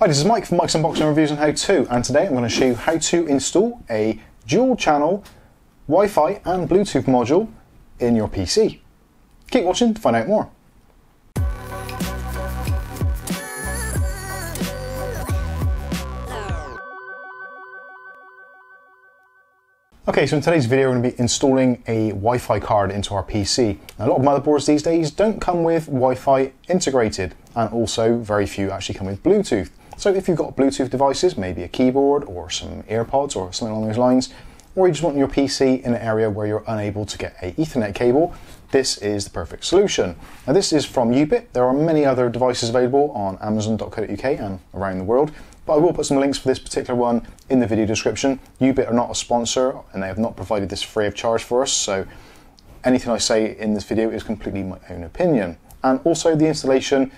Hi, this is Mike from Mike's Unboxing Reviews and How To, and today I'm going to show you how to install a dual channel Wi-Fi and Bluetooth module in your PC. Keep watching to find out more. Okay, so in today's video, we're going to be installing a Wi-Fi card into our PC. Now, a lot of motherboards these days don't come with Wi-Fi integrated, and also very few actually come with Bluetooth. So if you've got Bluetooth devices, maybe a keyboard or some earpods or something along those lines, or you just want your PC in an area where you're unable to get an Ethernet cable, this is the perfect solution. Now, this is from Ubit. There are many other devices available on Amazon.co.uk and around the world, but I will put some links for this particular one in the video description. Ubit are not a sponsor and they have not provided this free of charge for us, so anything I say in this video is completely my own opinion. And also, the installation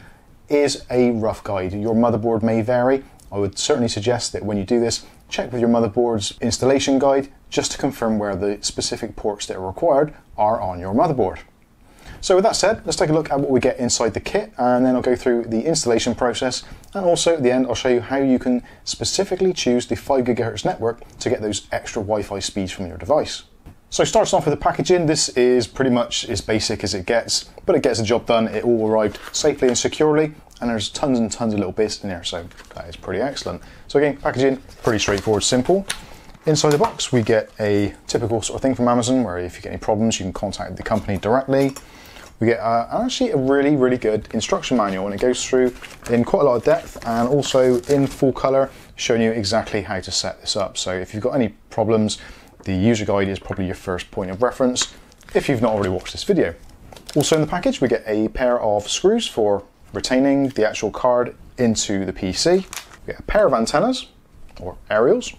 is a rough guide. Your motherboard may vary. I would certainly suggest that when you do this, check with your motherboard's installation guide just to confirm where the specific ports that are required are on your motherboard. So with that said, let's take a look at what we get inside the kit, and then I'll go through the installation process, and also at the end I'll show you how you can specifically choose the 5 GHz network to get those extra Wi-Fi speeds from your device. So starting off with the packaging, this is pretty much as basic as it gets, but it gets the job done. It all arrived safely and securely, and there's tons and tons of little bits in there, so that is pretty excellent. So again, packaging, pretty straightforward, simple. Inside the box, we get a typical sort of thing from Amazon, where if you get any problems, you can contact the company directly. We get actually a really, really good instruction manual, and it goes through in quite a lot of depth and also in full color, showing you exactly how to set this up. So if you've got any problems, the user guide is probably your first point of reference if you've not already watched this video. Also in the package, we get a pair of screws for retaining the actual card into the PC. We get a pair of antennas, or aerials.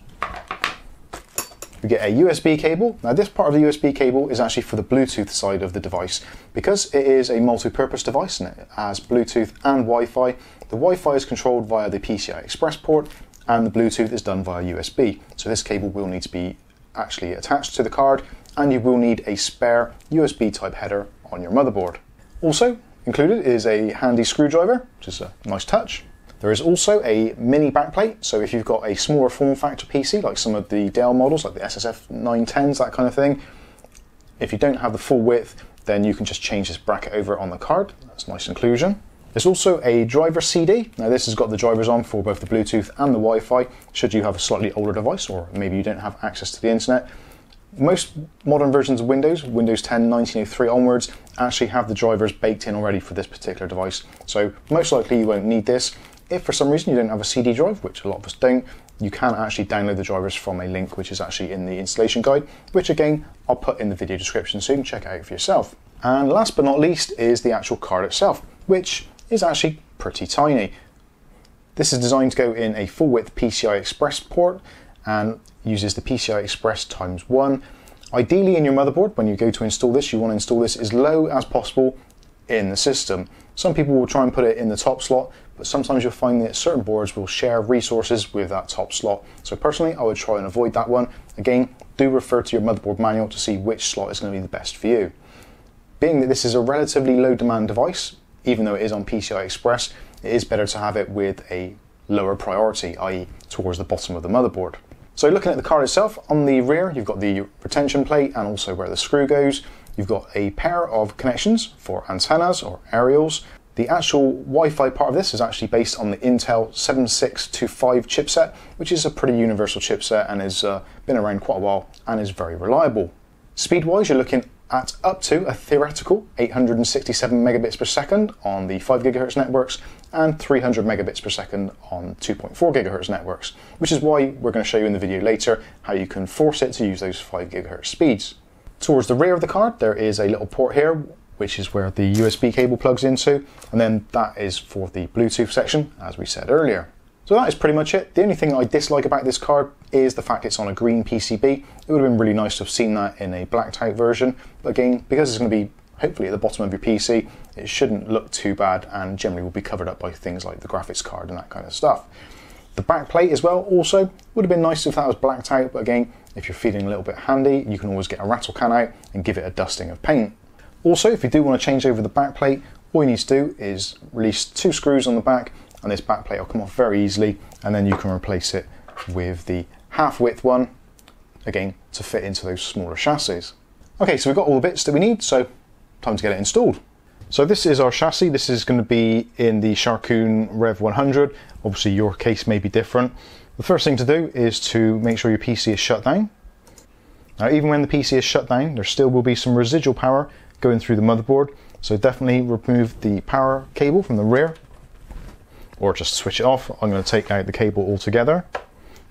We get a USB cable. Now, this part of the USB cable is actually for the Bluetooth side of the device. Because it is a multi-purpose device and it has Bluetooth and Wi-Fi, the Wi-Fi is controlled via the PCI Express port and the Bluetooth is done via USB. So this cable will need to be actually attached to the card, and you will need a spare USB type header on your motherboard. Also included is a handy screwdriver, which is a nice touch. There is also a mini backplate, so if you've got a smaller form factor PC, like some of the Dell models, like the SSF 910s, that kind of thing, if you don't have the full width, then you can just change this bracket over on the card. That's a nice inclusion. There's also a driver CD. Now, this has got the drivers on for both the Bluetooth and the Wi-Fi, should you have a slightly older device, or maybe you don't have access to the internet. Most modern versions of Windows, Windows 10, 1903 onwards, actually have the drivers baked in already for this particular device. So most likely you won't need this. If for some reason you don't have a CD drive, which a lot of us don't, you can actually download the drivers from a link which is actually in the installation guide, which again, I'll put in the video description so you can check it out for yourself. And last but not least is the actual card itself, which is actually pretty tiny. This is designed to go in a full width PCI Express port and uses the PCI Express ×1. Ideally, in your motherboard, when you go to install this, you want to install this as low as possible in the system. Some people will try and put it in the top slot, but sometimes you'll find that certain boards will share resources with that top slot. So personally, I would try and avoid that one. Again, do refer to your motherboard manual to see which slot is going to be the best for you. Being that this is a relatively low demand device, even though it is on PCI Express, it is better to have it with a lower priority, i.e. towards the bottom of the motherboard. So looking at the card itself, on the rear you've got the retention plate and also where the screw goes. You've got a pair of connections for antennas or aerials. The actual Wi-Fi part of this is actually based on the Intel 7625 chipset, which is a pretty universal chipset and has been around quite a while and is very reliable. Speed-wise, you're looking at up to a theoretical 867 megabits per second on the 5 GHz networks and 300 megabits per second on 2.4 GHz networks, which is why we're going to show you in the video later how you can force it to use those 5 GHz speeds. Towards the rear of the card, there is a little port here, which is where the USB cable plugs into, and then that is for the Bluetooth section, as we said earlier. So that is pretty much it. The only thing I dislike about this card is the fact it's on a green PCB. It would have been really nice to have seen that in a blacked out version, but again, because it's going to be hopefully at the bottom of your PC, it shouldn't look too bad and generally will be covered up by things like the graphics card and that kind of stuff. The back plate as well also would have been nice if that was blacked out, but again, if you're feeling a little bit handy, you can always get a rattle can out and give it a dusting of paint. Also, if you do want to change over the back plate, all you need to do is release two screws on the back and this back plate will come off very easily, and then you can replace it with the half width one, again to fit into those smaller chassis. Okay, so we've got all the bits that we need, so time to get it installed. So this is our chassis. This is going to be in the Sharkoon Rev 100. Obviously your case may be different. The first thing to do is to make sure your PC is shut down. Now even when the PC is shut down, there still will be some residual power going through the motherboard, so definitely remove the power cable from the rear, or just switch it off. I'm going to take out the cable altogether,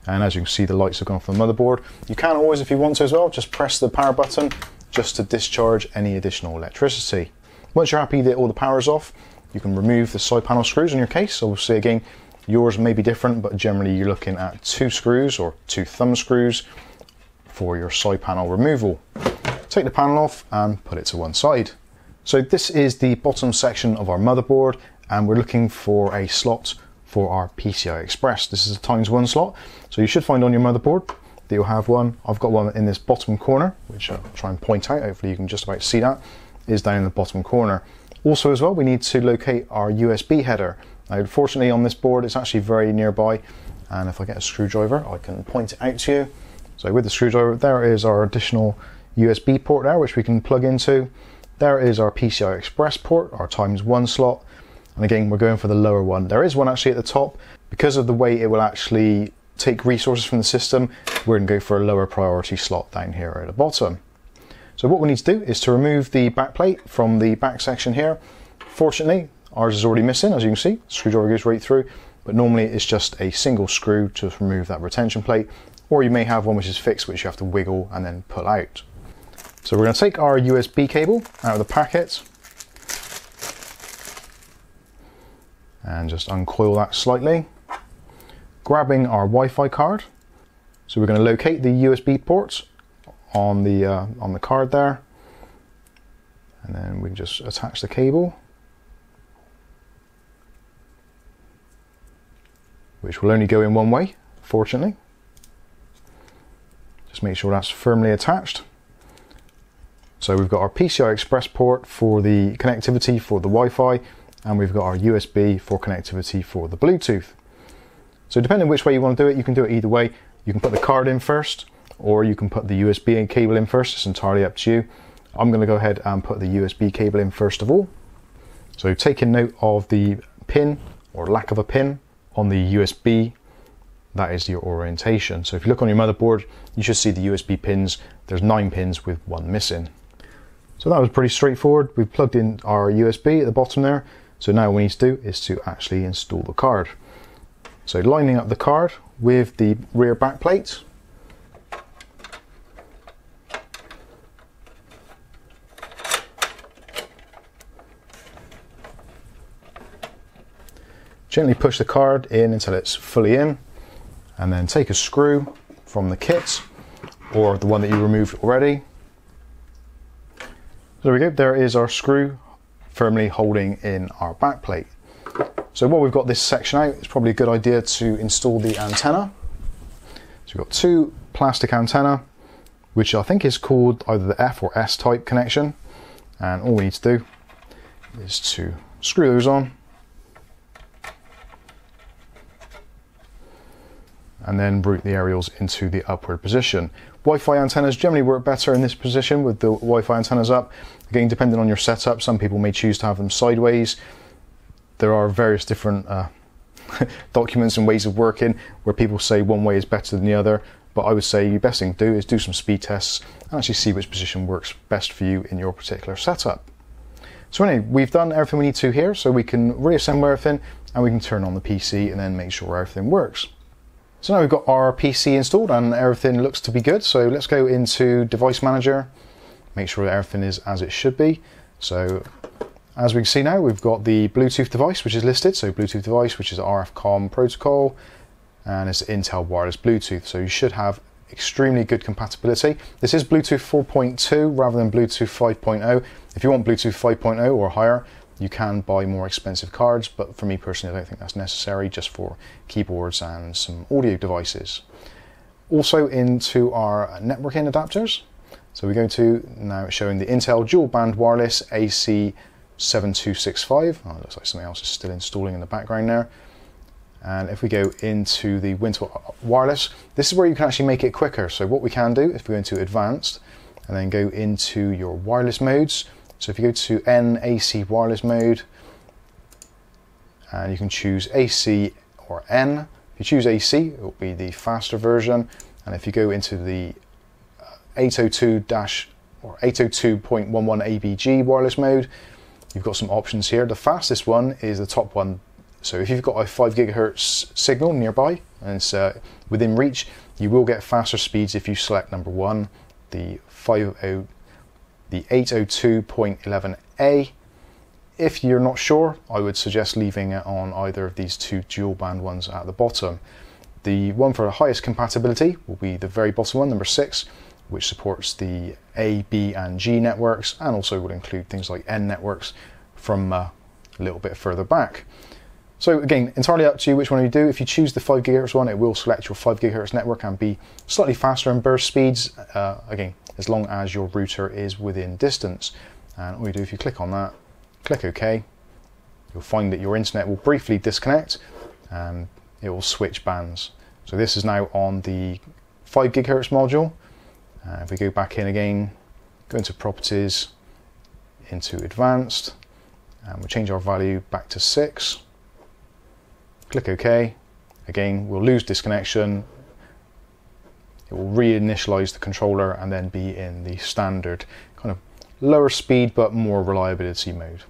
and as you can see the lights have gone from the motherboard. You can always, if you want to as well, just press the power button just to discharge any additional electricity. Once you're happy that all the power's off, you can remove the side panel screws on your case. Obviously again, yours may be different, but generally you're looking at 2 screws or 2 thumb screws for your side panel removal. Take the panel off and put it to one side. So this is the bottom section of our motherboard, and we're looking for a slot for our PCI Express. This is a ×1 slot, so you should find on your motherboard that you'll have one. I've got one in this bottom corner, which I'll try and point out, hopefully you can just about see that, is down in the bottom corner. Also as well, we need to locate our USB header. Now unfortunately on this board it's actually very nearby, and if I get a screwdriver I can point it out to you. So with the screwdriver, there is our additional USB port there which we can plug into. There is our PCI Express port, our ×1 slot. And again, we're going for the lower one. There is one actually at the top. Because of the way it will actually take resources from the system, we're going to go for a lower priority slot down here at the bottom. So what we need to do is to remove the back plate from the back section here. Fortunately, ours is already missing, as you can see. The screwdriver goes right through, but normally it's just a single screw to remove that retention plate. Or you may have one which is fixed, which you have to wiggle and then pull out. So we're going to take our USB cable out of the packet and just uncoil that slightly, grabbing our Wi-Fi card. So we're going to locate the USB port on the card there, and then we can just attach the cable, which will only go in one way, fortunately. Just make sure that's firmly attached. So we've got our PCI Express port for the connectivity for the Wi-Fi, and we've got our USB for connectivity for the Bluetooth. So depending which way you want to do it, you can do it either way. You can put the card in first, or you can put the USB cable in first. It's entirely up to you. I'm going to go ahead and put the USB cable in first of all. So taking note of the pin, or lack of a pin, on the USB, that is your orientation. So if you look on your motherboard, you should see the USB pins. There's 9 pins with 1 missing. So that was pretty straightforward. We've plugged in our USB at the bottom there. So now what we need to do is to actually install the card. So lining up the card with the rear back plate. Gently push the card in until it's fully in, and then take a screw from the kit, or the one that you removed already. So there we go, there is our screw firmly holding in our back plate. So while we've got this section out, it's probably a good idea to install the antenna. So we've got 2 plastic antennae, which I think is called either the F or S type connection. And all we need to do is to screw those on. And then route the aerials into the upward position. Wi-Fi antennas generally work better in this position with the Wi-Fi antennas up. Again, depending on your setup, some people may choose to have them sideways. There are various different documents and ways of working where people say one way is better than the other, but I would say your best thing to do is do some speed tests and actually see which position works best for you in your particular setup. So anyway, we've done everything we need to here, so we can reassemble everything and we can turn on the PC and then make sure everything works. So now we've got our PC installed and everything looks to be good, so let's go into Device Manager, make sure that everything is as it should be. So as we can see now, we've got the Bluetooth device which is listed, so Bluetooth device which is RF COM protocol, and it's Intel Wireless Bluetooth, so you should have extremely good compatibility. This is Bluetooth 4.2 rather than Bluetooth 5.0. If you want Bluetooth 5.0 or higher, you can buy more expensive cards, but for me personally, I don't think that's necessary, just for keyboards and some audio devices. Also into our networking adapters. So we go to, now it's showing the Intel dual band wireless AC7265. Oh, it looks like something else is still installing in the background there. And if we go into the Windchill Wireless, this is where you can actually make it quicker. So what we can do is we go into Advanced and then go into your wireless modes. So if you go to NAC wireless mode, and you can choose AC or N. If you choose AC, it will be the faster version. And if you go into the 802.11 ABG wireless mode, you've got some options here. The fastest one is the top one. So if you've got a 5 GHz signal nearby and it's within reach, you will get faster speeds if you select number one, the 802.11a. If you're not sure, I would suggest leaving it on either of these two dual band ones at the bottom. The one for the highest compatibility will be the very bottom one, number 6, which supports the A, B and G networks, and also will include things like N networks from a little bit further back. So again, entirely up to you which one you do. If you choose the 5 GHz one, it will select your 5 GHz network and be slightly faster in burst speeds, again, as long as your router is within distance. And all you do, if you click on that, click OK, you'll find that your internet will briefly disconnect and it will switch bands. So this is now on the 5 GHz module. If we go back in again, go into Properties, into Advanced, and we'll change our value back to 6. Click OK. Again, we'll lose disconnection. It will reinitialize the controller and then be in the standard kind of lower speed but more reliability mode.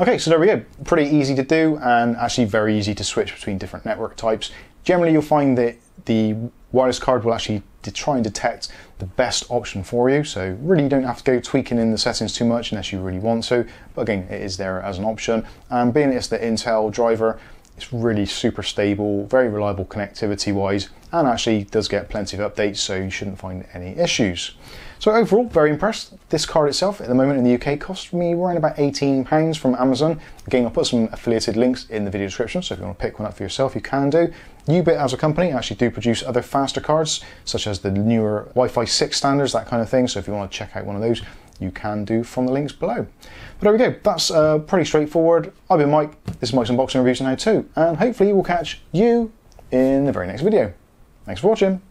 Okay, so there we go. Pretty easy to do, and actually very easy to switch between different network types. Generally, you'll find that the wireless card will actually try and detect the best option for you. So really you don't have to go tweaking in the settings too much unless you really want to. But again, it is there as an option. And being it's the Intel driver, it's really super stable, very reliable connectivity wise, and actually does get plenty of updates, so you shouldn't find any issues. So overall, very impressed. This card itself at the moment in the UK cost me around about £18 from Amazon. Again, I'll put some affiliated links in the video description, so if you want to pick one up for yourself, you can do. Ubit as a company actually do produce other faster cards, such as the newer Wi-Fi 6 standards, that kind of thing. So if you want to check out one of those, you can do from the links below. But there we go, that's pretty straightforward. I've been Mike, this is Mike's Unboxing Reviews Now Too, and hopefully we'll catch you in the very next video. Thanks for watching.